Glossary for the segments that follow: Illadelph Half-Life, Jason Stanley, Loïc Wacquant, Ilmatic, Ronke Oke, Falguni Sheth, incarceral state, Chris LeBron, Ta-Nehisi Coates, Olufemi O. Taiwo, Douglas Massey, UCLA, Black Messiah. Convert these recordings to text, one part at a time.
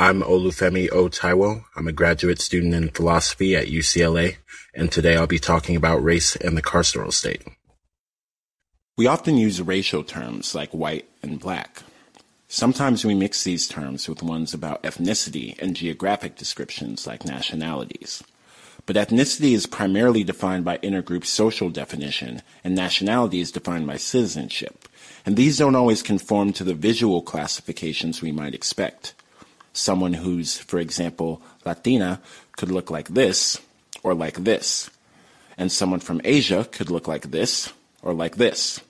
I'm Olufemi O. Taiwo. I'm a graduate student in philosophy at UCLA, and today I'll be talking about race and the carceral state. We often use racial terms like white and black. Sometimes we mix these terms with ones about ethnicity and geographic descriptions like nationalities. But ethnicity is primarily defined by intergroup social definition, and nationality is defined by citizenship. And these don't always conform to the visual classifications we might expect. Someone who's, for example, Latina could look like this or like this. And someone from Asia could look like this or like this.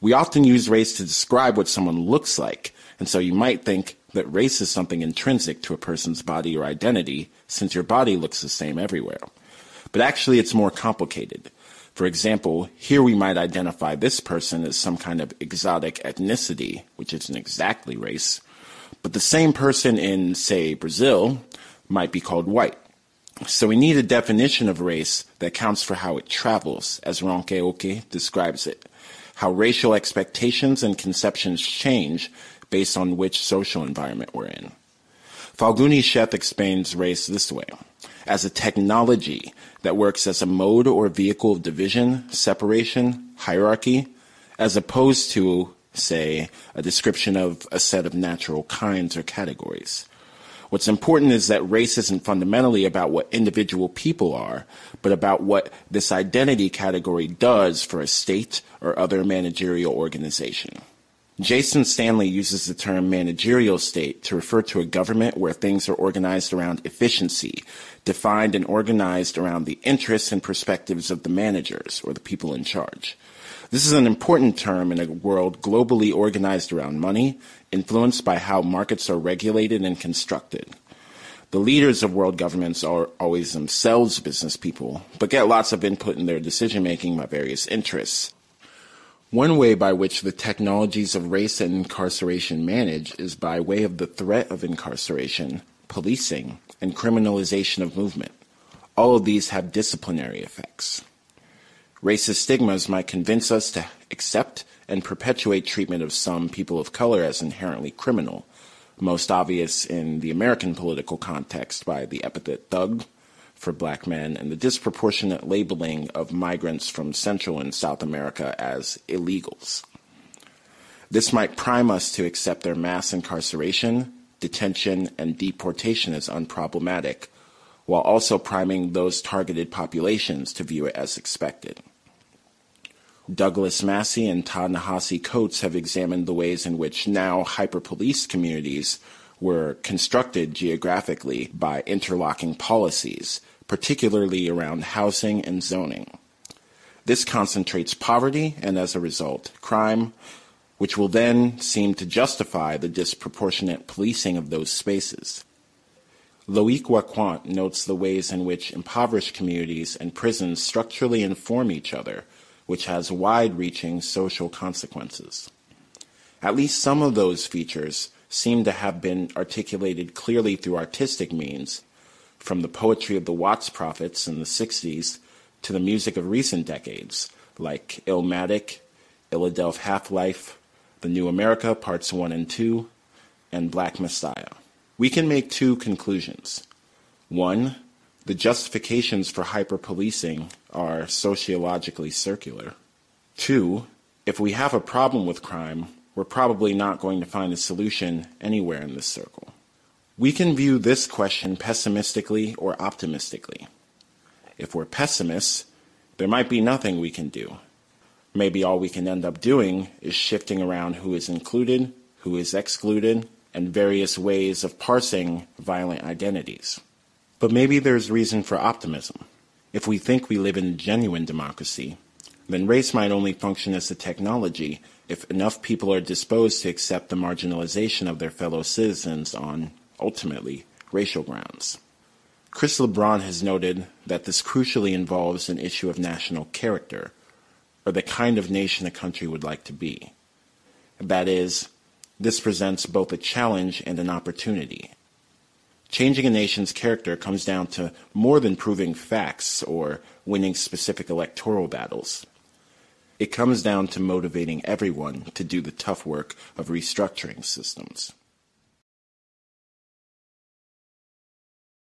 We often use race to describe what someone looks like, and so you might think that race is something intrinsic to a person's body or identity, since your body looks the same everywhere. But actually it's more complicated. For example, here we might identify this person as some kind of exotic ethnicity, which isn't exactly race. But the same person in, say, Brazil might be called white. So we need a definition of race that accounts for how it travels, as Ronke Oke describes it, how racial expectations and conceptions change based on which social environment we're in. Falguni Sheth explains race this way: as a technology that works as a mode or vehicle of division, separation, hierarchy, as opposed to, say, a description of a set of natural kinds or categories. What's important is that race isn't fundamentally about what individual people are, but about what this identity category does for a state or other managerial organization. Jason Stanley uses the term managerial state to refer to a government where things are organized around efficiency, defined and organized around the interests and perspectives of the managers or the people in charge. This is an important term in a world globally organized around money, influenced by how markets are regulated and constructed. The leaders of world governments are always themselves business people, but get lots of input in their decision-making by various interests. One way by which the technologies of race and incarceration manage is by way of the threat of incarceration, policing, and criminalization of movement. All of these have disciplinary effects. Racist stigmas might convince us to accept and perpetuate treatment of some people of color as inherently criminal, most obvious in the American political context by the epithet thug for black men and the disproportionate labeling of migrants from Central and South America as illegals. This might prime us to accept their mass incarceration, detention, and deportation as unproblematic, while also priming those targeted populations to view it as expected. Douglas Massey and Ta-Nehisi Coates have examined the ways in which now hyper-policed communities were constructed geographically by interlocking policies, particularly around housing and zoning. This concentrates poverty and, as a result, crime, which will then seem to justify the disproportionate policing of those spaces. Loïc Wacquant notes the ways in which impoverished communities and prisons structurally inform each other, which has wide-reaching social consequences. At least some of those features seem to have been articulated clearly through artistic means, from the poetry of the Watts prophets in the 60s to the music of recent decades, like Ilmatic, Illadelph Half-Life, The New America Parts 1 and 2, and Black Messiah. We can make two conclusions. One, the justifications for hyperpolicing are sociologically circular. Two, if we have a problem with crime, we're probably not going to find a solution anywhere in this circle. We can view this question pessimistically or optimistically. If we're pessimists, there might be nothing we can do. Maybe all we can end up doing is shifting around who is included, who is excluded, and various ways of parsing violent identities. But maybe there's reason for optimism. If we think we live in genuine democracy, then race might only function as a technology if enough people are disposed to accept the marginalization of their fellow citizens on, ultimately, racial grounds. Chris LeBron has noted that this crucially involves an issue of national character, or the kind of nation a country would like to be. That is, this presents both a challenge and an opportunity. Changing a nation's character comes down to more than proving facts or winning specific electoral battles. It comes down to motivating everyone to do the tough work of restructuring systems.